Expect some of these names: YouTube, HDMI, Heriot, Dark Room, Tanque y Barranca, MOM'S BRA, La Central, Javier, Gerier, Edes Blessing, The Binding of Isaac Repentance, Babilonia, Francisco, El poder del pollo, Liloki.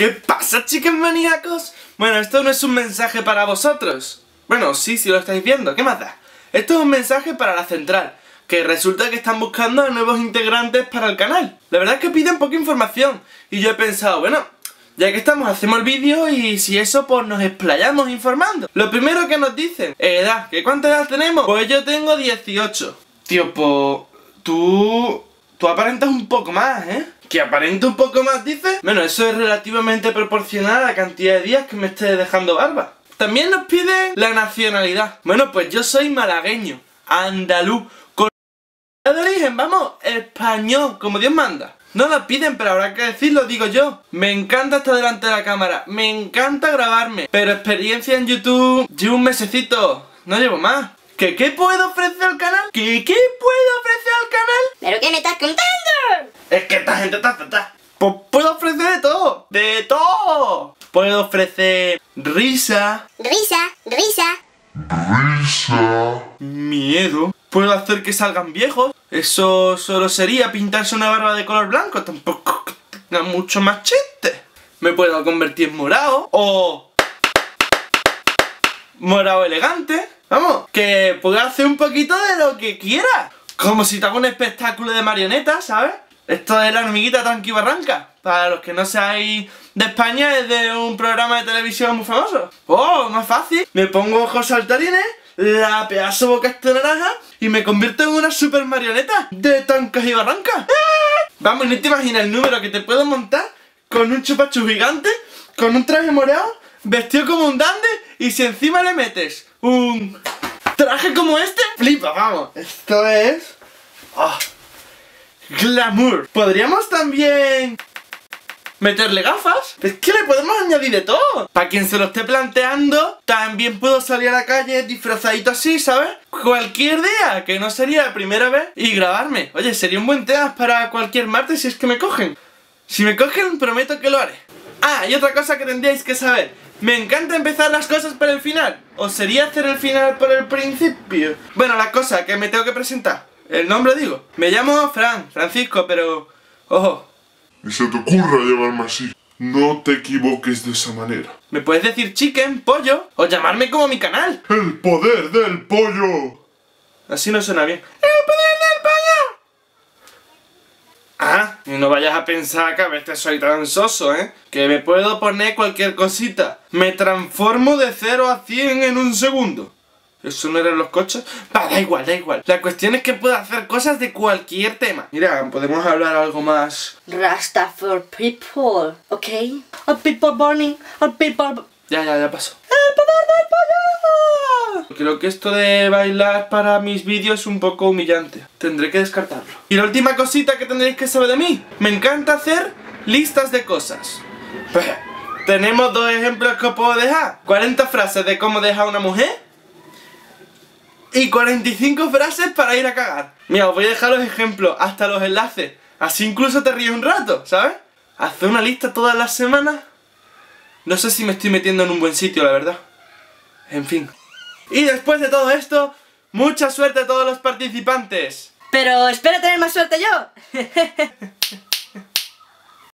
¿Qué pasa, chicas maníacos? Bueno, esto no es un mensaje para vosotros. Bueno, sí, sí lo estáis viendo, ¿qué más da? Esto es un mensaje para la central, que resulta que están buscando a nuevos integrantes para el canal. La verdad es que piden poca información, y yo he pensado, bueno, ya que estamos, hacemos el vídeo y si eso, pues nos explayamos informando. Lo primero que nos dicen, edad, ¿qué cuánta edad tenemos? Pues yo tengo 18. Tío, pues, tú aparentas un poco más, ¿eh? ¿Que aparento un poco más, dices? Bueno, eso es relativamente proporcional a la cantidad de días que me esté dejando barba. También nos pide la nacionalidad. Bueno, pues yo soy malagueño, andaluz, con de origen, vamos, español, como Dios manda. No lo piden, pero habrá que decirlo, digo yo. Me encanta estar delante de la cámara, me encanta grabarme, pero experiencia en YouTube, llevo un mesecito, no llevo más. ¿Que qué puedo ofrecer al canal? ¿Que qué puedo ofrecer al canal? ¿Pero qué me estás contando? Es que esta gente está fatal. Pues puedo ofrecer de todo, de todo. Puedo ofrecer risa, risa, risa, risa, miedo. Puedo hacer que salgan viejos. Eso solo sería pintarse una barba de color blanco. Tampoco tenga mucho más chiste. Me puedo convertir en morado o morado elegante. Vamos, que puedo hacer un poquito de lo que quiera. Como si te hago un espectáculo de marionetas, ¿sabes? Esto es la hormiguita Tanque y Barranca. Para los que no seáis de España, es de un programa de televisión muy famoso. Oh, más fácil. Me pongo ojos saltarines, la pedazo boca de naranja y me convierto en una super marioneta de Tanques y Barrancas. ¡Ah! Vamos, ni te imaginas el número que te puedo montar con un chupachu gigante, con un traje morado, vestido como un dande, y si encima le metes un traje como este, flipa, vamos. Esto es... oh, glamour. Podríamos también meterle gafas. Es que le podemos añadir de todo. Para quien se lo esté planteando, también puedo salir a la calle disfrazadito así, ¿sabes? Cualquier día, que no sería la primera vez, y grabarme. Oye, sería un buen tema para cualquier martes si es que me cogen. Si me cogen, prometo que lo haré. Ah, y otra cosa que tendríais que saber. Me encanta empezar las cosas por el final. ¿O sería hacer el final por el principio? Bueno, la cosa que me tengo que presentar. El nombre digo. Me llamo Francisco, pero... ojo. Ni se te ocurra llamarme así. No te equivoques de esa manera. Me puedes decir chicken, pollo, o llamarme como mi canal. El poder del pollo. Así no suena bien. ¡El poder del pollo! Ah, y no vayas a pensar que a veces soy tan soso, ¿eh? Que me puedo poner cualquier cosita. Me transformo de 0 a 100 en un segundo. ¿Eso no eran los coches? Va, da igual, da igual. La cuestión es que puedo hacer cosas de cualquier tema. Mira, podemos hablar algo más... Rasta for people, ¿ok? A people burning, a people... Ya pasó. ¡El poder del pollo! Creo que esto de bailar para mis vídeos es un poco humillante. Tendré que descartarlo. Y la última cosita que tendréis que saber de mí. Me encanta hacer listas de cosas. Tenemos dos ejemplos que os puedo dejar. 40 frases de cómo dejar a una mujer... y 45 frases para ir a cagar. Mira, os voy a dejar los ejemplos, hasta los enlaces. Así incluso te ríes un rato, ¿sabes? Hacer una lista todas las semanas. No sé si me estoy metiendo en un buen sitio, la verdad. En fin. Y después de todo esto, mucha suerte a todos los participantes. Pero espero tener más suerte yo.